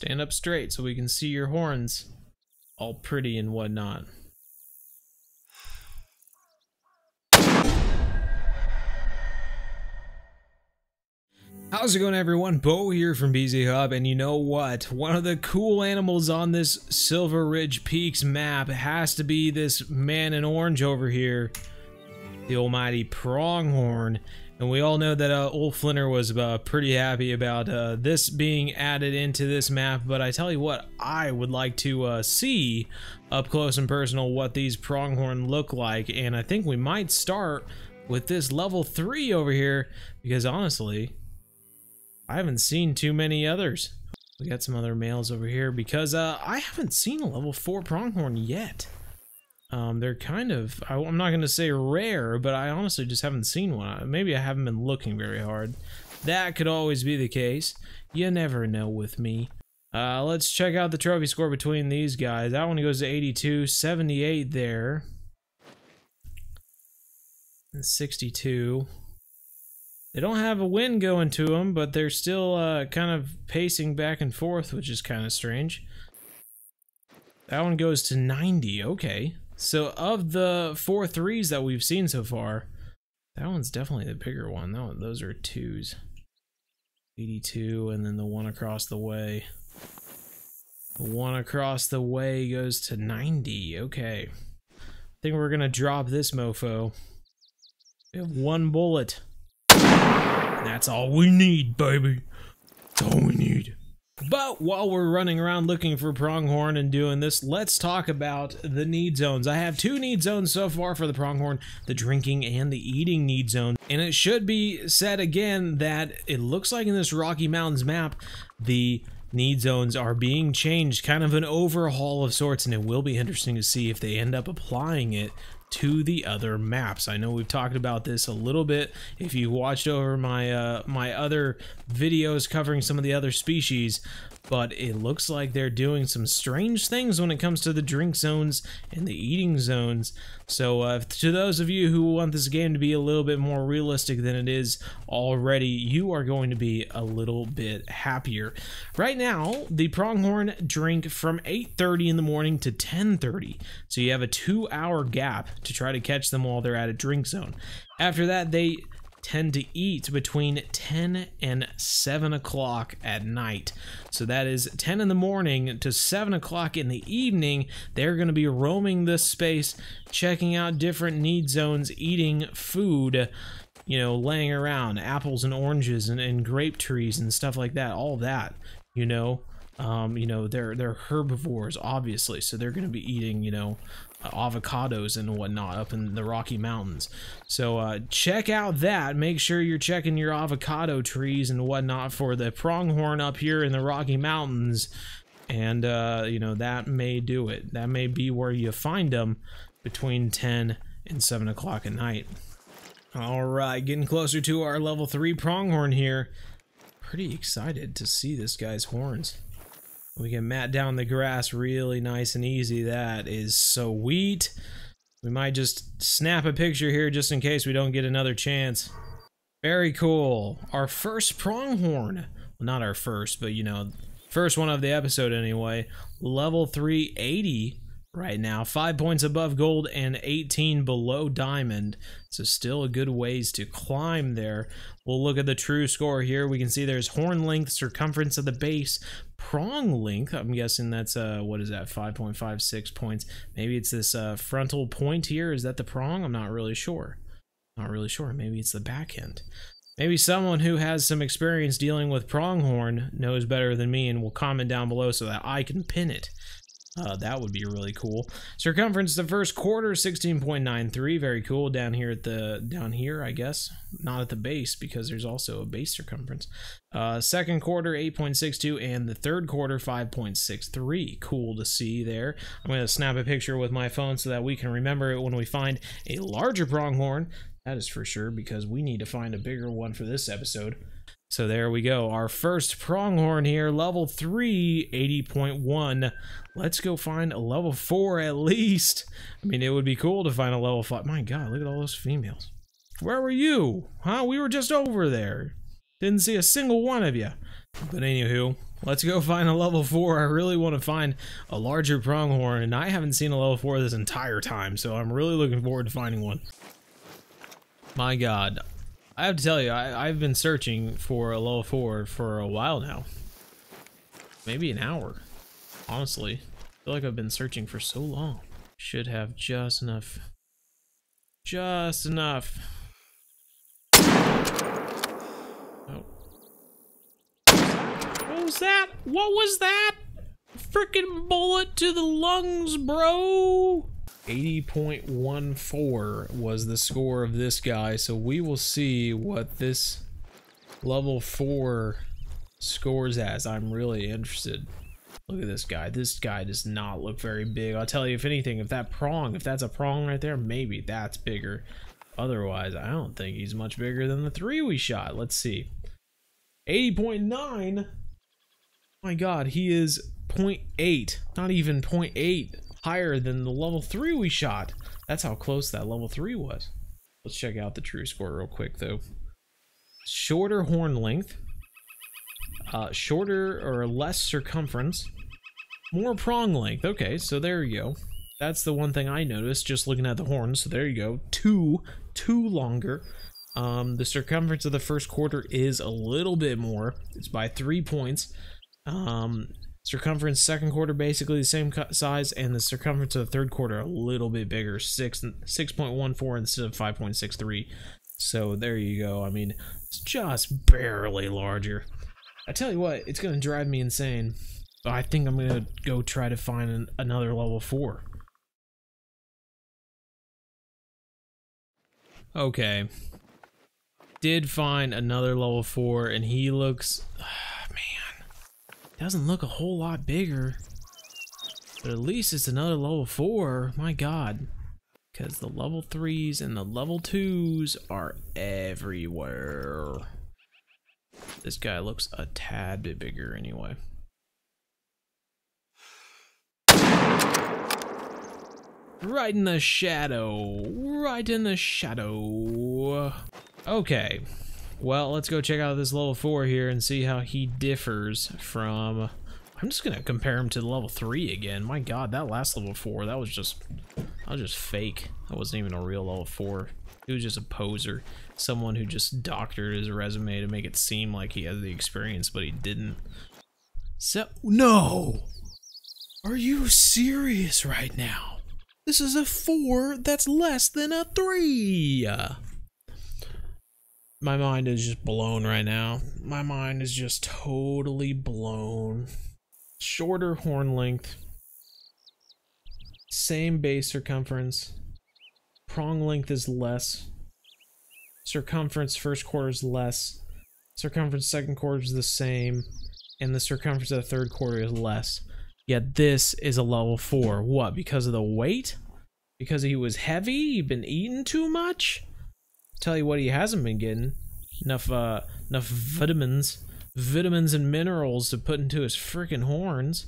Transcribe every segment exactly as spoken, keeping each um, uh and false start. Stand up straight so we can see your horns. All pretty and whatnot. How's it going, everyone? Bo here from B Z Hub, and you know what? One of the cool animals on this Silver Ridge Peaks map has to be this man in orange over here, the almighty pronghorn. And we all know that uh, old Flinner was uh, pretty happy about uh, this being added into this map, but I tell you what, I would like to uh, see up close and personal what these pronghorn look like, and I think we might start with this level three over here, because honestly, I haven't seen too many others. We got some other males over here, because uh, I haven't seen a level four pronghorn yet. Um, they're kind of, I, I'm not going to say rare, but I honestly just haven't seen one. Maybe I haven't been looking very hard. That could always be the case. You never know with me. Uh, let's check out the trophy score between these guys. That one goes to eighty-two, seventy-eight there. And sixty-two. They don't have a wind going to them, but they're still uh, kind of pacing back and forth, which is kind of strange. That one goes to ninety, okay. So of the four threes that we've seen so far, that one's definitely the bigger one. That one, those are twos. eighty-two, and then the one across the way. The one across the way goes to ninety, okay. I think we're gonna drop this mofo. We have one bullet. That's all we need, baby. That's all we need. But while we're running around looking for pronghorn and doing this, let's talk about the need zones. I have two need zones so far for the pronghorn, the drinking and the eating need zone. And it should be said again that it looks like in this Rocky Mountains map, the need zones are being changed, kind of an overhaul of sorts, and it will be interesting to see if they end up applying it to the other maps. I know we've talked about this a little bit. If you watched over my uh, my other videos covering some of the other species, but it looks like they're doing some strange things when it comes to the drink zones and the eating zones. So uh, to those of you who want this game to be a little bit more realistic than it is already, you are going to be a little bit happier. Right now, the pronghorn drink from eight thirty in the morning to ten thirty. So you have a two hour gap to try to catch them while they're at a drink zone. After that, they tend to eat between ten and seven o'clock at night. So that is ten in the morning to seven o'clock in the evening. They're going to be roaming this space, checking out different need zones, eating food, you know, laying around, apples and oranges and, and grape trees and stuff like that, all that, you know. Um, you know, they're they're herbivores, obviously, so they're going to be eating, you know, uh, avocados and whatnot up in the Rocky Mountains. So uh, check out that. Make sure you're checking your avocado trees and whatnot for the pronghorn up here in the Rocky Mountains. And, uh, you know, that may do it. That may be where you find them between ten and seven o'clock at night. All right, getting closer to our level three pronghorn here. Pretty excited to see this guy's horns. We can mat down the grass really nice and easy. That is sweet. We might just snap a picture here just in case we don't get another chance. Very cool. Our first pronghorn. Well, not our first, but you know, first one of the episode anyway. Level three eighty right now. Five points above gold and eighteen below diamond. So still a good ways to climb there. We'll look at the true score here. We can see there's horn length, circumference of the base, prong length. I'm guessing that's uh what is that, five point five six points? Maybe it's this uh frontal point here. Is that the prong? I'm not really sure. Not really sure. Maybe it's the back end. Maybe someone who has some experience dealing with pronghorn knows better than me and will comment down below so that I can pin it. Uh, that would be really cool. Circumference the first quarter, sixteen point nine three. Very cool down here at the down here, I guess. Not at the base because there's also a base circumference. Uh, second quarter, eight point six two, and the third quarter, five point six three. Cool to see there. I'm going to snap a picture with my phone so that we can remember it when we find a larger pronghorn. That is for sure, because we need to find a bigger one for this episode. So there we go. Our first pronghorn here, level three, eighty point one. Let's go find a level four at least. I mean, it would be cool to find a level five. My God, look at all those females. Where were you? Huh? We were just over there. Didn't see a single one of you. But anywho, Let's go find a level four. I really want to find a larger pronghorn, and I haven't seen a level four this entire time, so I'm really looking forward to finding one. My God, I have to tell you, I, I've been searching for a level four for a while now. Maybe an hour, honestly. I feel like I've been searching for so long. Should have just enough. Just enough. Oh. What was that? What was that? Frickin' bullet to the lungs, bro. eighty point one four was the score of this guy, so we will see what this level four scores as. I'm really interested. Look at this guy. This guy does not look very big. I'll tell you, if anything, if that prong, if that's a prong right there, maybe that's bigger. Otherwise, I don't think he's much bigger than the three we shot. Let's see. eighty point nine. My God, he is zero point eight. Not even zero point eight. Higher than the level three we shot. That's how close that level three was. Let's check out the true score real quick though. Shorter horn length, uh, shorter or less circumference, more prong length. Okay, so there you go. That's the one thing I noticed just looking at the horns. So there you go, two, two longer. Um, the circumference of the first quarter is a little bit more. It's by three points. Um, Circumference second quarter basically the same size, and the circumference of the third quarter a little bit bigger, six six point one four instead of five point six three. So there you go. I mean, it's just barely larger. I tell you what, it's gonna drive me insane. But I think I'm gonna go try to find an, another level four. Okay, did find another level four, and he looks. Doesn't look a whole lot bigger, but at least it's another level four. My God, because the level threes and the level twos are everywhere. This guy looks a tad bit bigger anyway. Right in the shadow, right in the shadow. Okay. Well, let's go check out this level four here and see how he differs from... I'm just gonna compare him to the level three again. My God, that last level four, that was just... That was just fake. That wasn't even a real level four. He was just a poser. Someone who just doctored his resume to make it seem like he had the experience, but he didn't. So... No! Are you serious right now? This is a four that's less than a three! My mind is just blown right now. My mind is just totally blown. Shorter horn length. Same base circumference. Prong length is less. Circumference first quarter is less. Circumference second quarter is the same. And the circumference of the third quarter is less. Yet this is a level four. What, because of the weight? Because he was heavy? He'd been eating too much? Tell you what, he hasn't been getting enough uh enough vitamins vitamins and minerals to put into his freaking horns.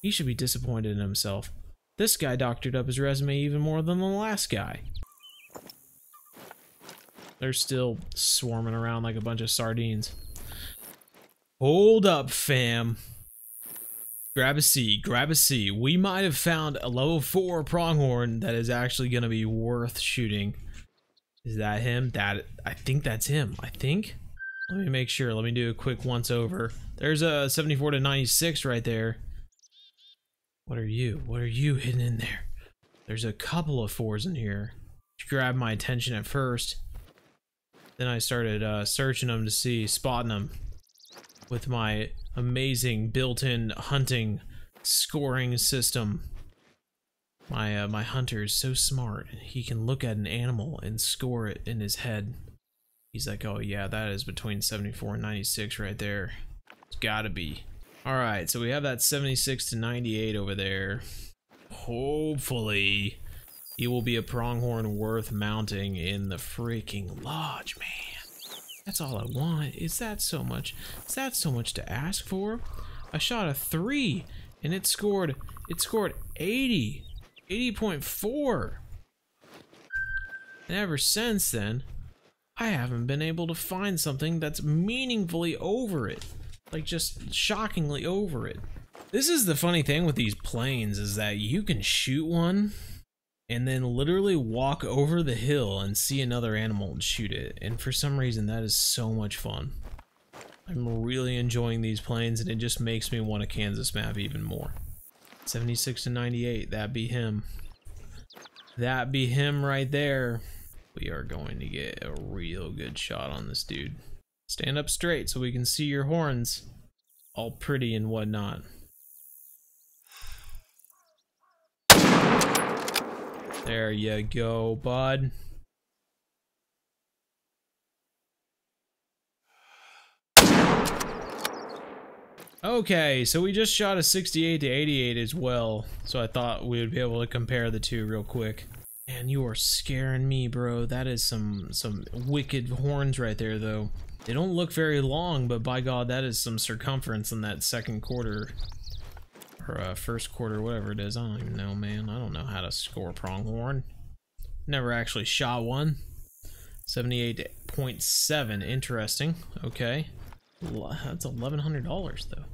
He should be disappointed in himself. This guy doctored up his resume even more than the last guy. They're still swarming around like a bunch of sardines. Hold up, fam. Grab a seat, grab a seat. We might have found a level four pronghorn that is actually going to be worth shooting. Is that him? That I think that's him. I think. Let me make sure. Let me do a quick once over. There's a seventy-four to ninety-six right there. What are you? What are you hidden in there? There's a couple of fours in here. She grabbed my attention at first. Then I started uh, searching them to see, spotting them with my amazing built-in hunting scoring system. My, uh, my hunter is so smart, he can look at an animal and score it in his head. He's like, oh yeah, that is between seventy-four and ninety-six right there. It's gotta be. Alright, so we have that seventy-six to ninety-eight over there. Hopefully, he will be a pronghorn worth mounting in the freaking lodge, man. That's all I want. Is that so much? Is that so much to ask for? I shot a three, and it scored, it scored eighty. eighty point four. And ever since then, I haven't been able to find something that's meaningfully over it. Like, just shockingly over it. This is the funny thing with these planes, is that you can shoot one and then literally walk over the hill and see another animal and shoot it. And for some reason, that is so much fun. I'm really enjoying these planes, and it just makes me want a Kansas map even more. seventy-six to ninety-eight, that be him. That be him right there. We are going to get a real good shot on this dude. Stand up straight so we can see your horns. All pretty and whatnot. There you go, bud. Okay, so we just shot a sixty-eight to eighty-eight as well, so I thought we would be able to compare the two real quick. Man, you are scaring me, bro. That is some some wicked horns right there, though. They don't look very long, but by God, that is some circumference in that second quarter. Or uh, first quarter, whatever it is. I don't even know, man. I don't know how to score pronghorn. Never actually shot one. seventy-eight point seven, interesting. Okay. That's eleven hundred dollars though.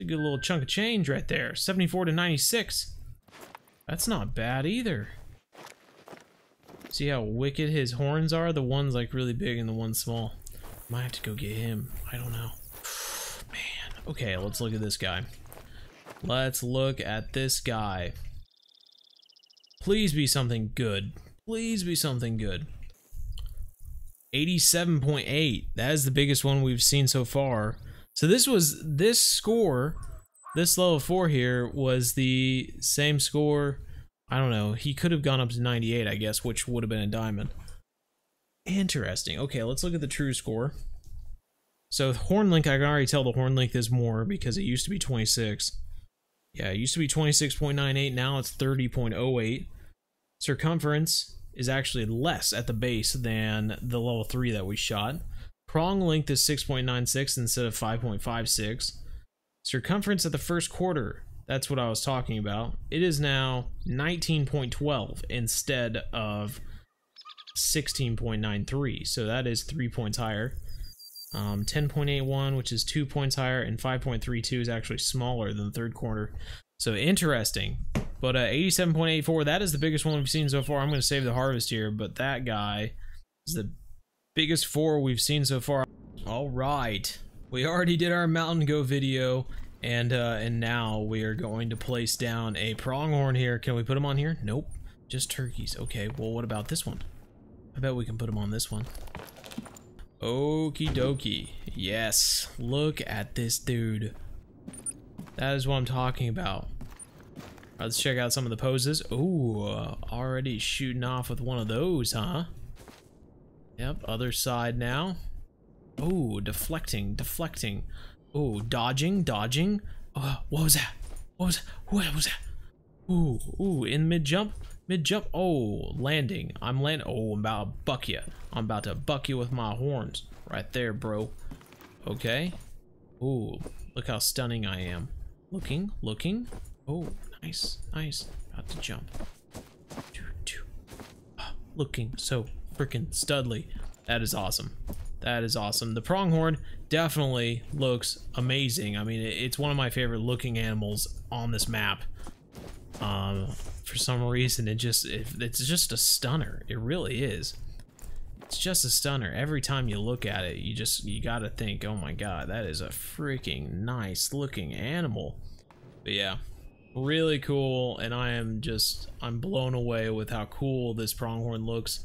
A good little chunk of change right there. seventy-four to ninety-six. That's not bad either. See how wicked his horns are? The one's like really big and the one's small. Might have to go get him. I don't know. Man. Okay, let's look at this guy. Let's look at this guy. Please be something good. Please be something good. eighty-seven point eight. That is the biggest one we've seen so far. So this was this score, this level four here was the same score. I don't know. He could have gone up to ninety-eight, I guess, which would have been a diamond. Interesting. Okay, let's look at the true score. So horn length, I can already tell the horn length is more because it used to be twenty-six. Yeah, it used to be twenty-six point nine eight. Now it's thirty point oh eight. Circumference is actually less at the base than the level three that we shot. Prong length is six point nine six instead of five point five six. Circumference at the first quarter, that's what I was talking about. It is now nineteen point one two instead of sixteen point nine three, so that is three points higher. Um, ten point eight one, which is two points higher, and five point three two is actually smaller than the third quarter. So interesting. But uh, eighty-seven point eight four, that is the biggest one we've seen so far. I'm going to save the harvest here, but that guy is the biggest four we've seen so far. All right. We already did our Mountain Go video, and uh, and now we are going to place down a pronghorn here. Can we put them on here? Nope. Just turkeys. Okay, well, what about this one? I bet we can put them on this one. Okie dokie. Yes. Look at this dude. That is what I'm talking about. All right, let's check out some of the poses. Ooh, uh, already shooting off with one of those, huh? Yep, other side now. Ooh, deflecting, deflecting. Ooh, dodging, dodging. Uh, what was that? What was that? What was that? Ooh, ooh, in mid-jump, mid-jump. Oh, landing. I'm landing. Oh, I'm about to buck you. I'm about to buck you with my horns. Right there, bro. Okay. Ooh, look how stunning I am. Looking, looking. Oh. Nice, nice. About to jump. Oh, looking so freaking studly. That is awesome. That is awesome. The pronghorn definitely looks amazing. I mean, it's one of my favorite looking animals on this map. Um, for some reason, it just it, it's just a stunner. It really is. It's just a stunner. Every time you look at it, you just you gotta think, oh my God, that is a freaking nice looking animal. But yeah. Really cool, and I am just, I'm blown away with how cool this pronghorn looks.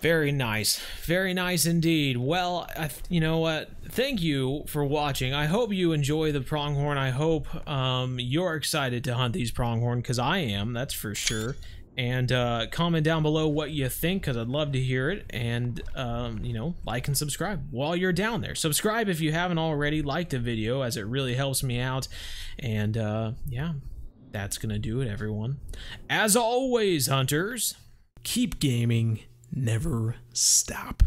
Very nice. Very nice indeed. Well, I, you know what? Thank you for watching. I hope you enjoy the pronghorn. I hope um, you're excited to hunt these pronghorn, because I am, that's for sure. And uh, comment down below what you think, because I'd love to hear it. And, um, you know, like and subscribe while you're down there. Subscribe if you haven't already. Like the video, as it really helps me out. And, uh, yeah, that's going to do it, everyone. As always, hunters, keep gaming. Never stop.